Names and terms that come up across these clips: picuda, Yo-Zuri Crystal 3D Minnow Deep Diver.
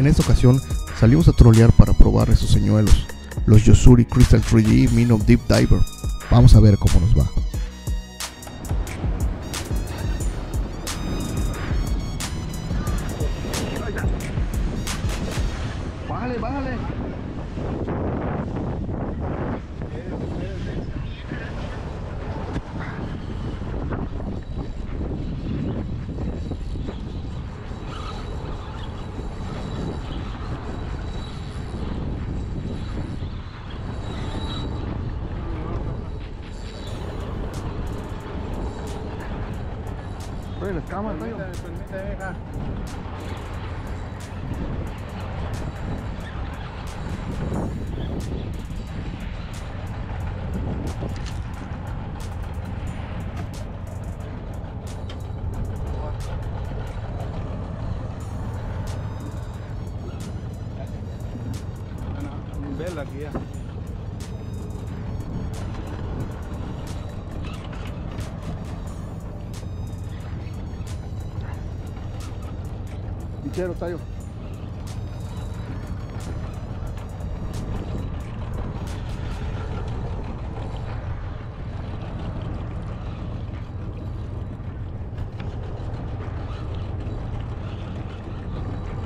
En esta ocasión salimos a trolear para probar esos señuelos, los Yo-Zuri Crystal 3D Minnow Deep Diver. Vamos a ver cómo nos va. Bájale, bájale. La cámara, permíteme, hija. Bueno, vela aquí ya. Quiero tallo.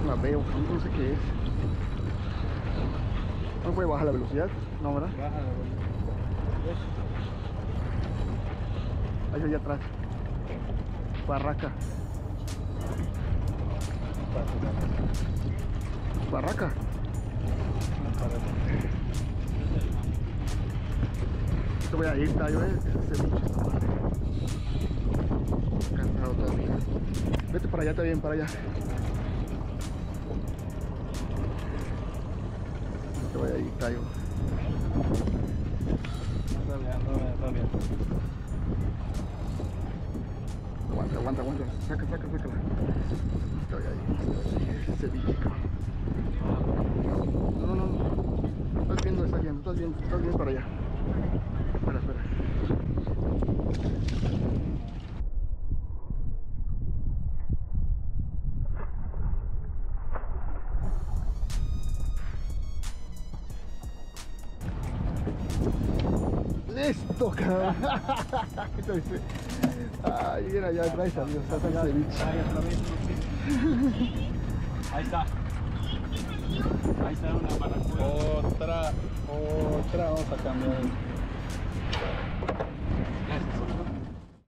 La veo, no sé qué es. No puede bajar la velocidad, no, ¿verdad? Baja la velocidad. Hay allá atrás. Barraca. Barraca. Esto voy a ir, tallo, ese bicho está mal. Cansado todavía. Vete para allá, está bien, para allá. No te voy a ir, tallo. Está bien. Aguanta. Sácala. Estoy ahí. Ese bichico. No. Estás viendo para allá. Espera. ¡Listo, cabrón! Ay, mira, ya traes, amigo, está el ceviche. Ahí está una barracuda. Otra, vamos a cambiar.